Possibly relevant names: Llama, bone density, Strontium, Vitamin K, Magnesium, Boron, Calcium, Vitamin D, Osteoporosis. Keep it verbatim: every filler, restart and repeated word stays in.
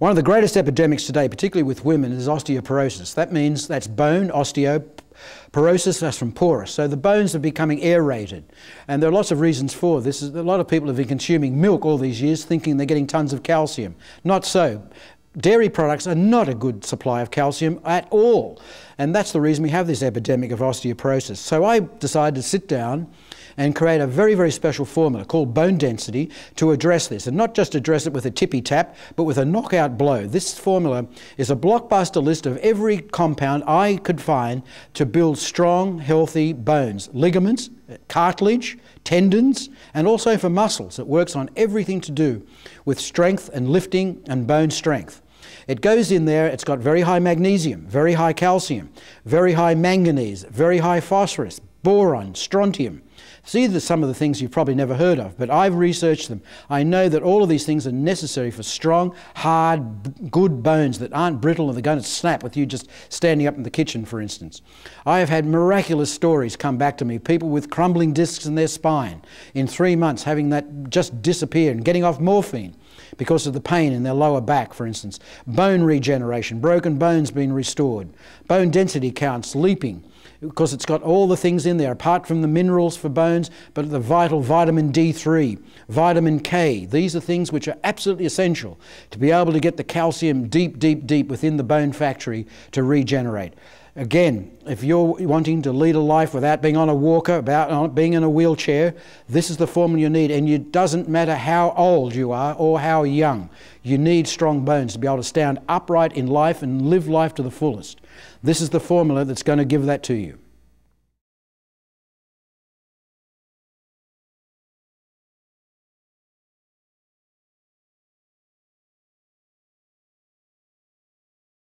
One of the greatest epidemics today, particularly with women, is osteoporosis. That means that's bone, osteoporosis, that's from porous. So the bones are becoming aerated. And there are lots of reasons for this. A lot of people have been consuming milk all these years thinking they're getting tons of calcium. Not so. Dairy products are not a good supply of calcium at all. And that's the reason we have this epidemic of osteoporosis. So I decided to sit down and create a very, very special formula called bone density to address this, and not just address it with a tippy tap, but with a knockout blow. This formula is a blockbuster list of every compound I could find to build strong, healthy bones, ligaments, cartilage, tendons, and also for muscles. It works on everything to do with strength and lifting and bone strength. It goes in there, it's got very high magnesium, very high calcium, very high manganese, very high phosphorus, boron, strontium. See, there's some of the things you've probably never heard of, but I've researched them. I know that all of these things are necessary for strong, hard, good bones that aren't brittle and they're going to snap with you just standing up in the kitchen, for instance. I have had miraculous stories come back to me, people with crumbling discs in their spine in three months having that just disappear and getting off morphine because of the pain in their lower back, for instance. Bone regeneration, broken bones being restored, bone density counts, leaping, because it's got all the things in there, apart from the minerals for bones, but the vital vitamin D three, vitamin K. These are things which are absolutely essential to be able to get the calcium deep, deep, deep within the bone factory to regenerate. Again, if you're wanting to lead a life without being on a walker, about being in a wheelchair, this is the formula you need. And it doesn't matter how old you are or how young. You need strong bones to be able to stand upright in life and live life to the fullest. This is the formula that's going to give that to you.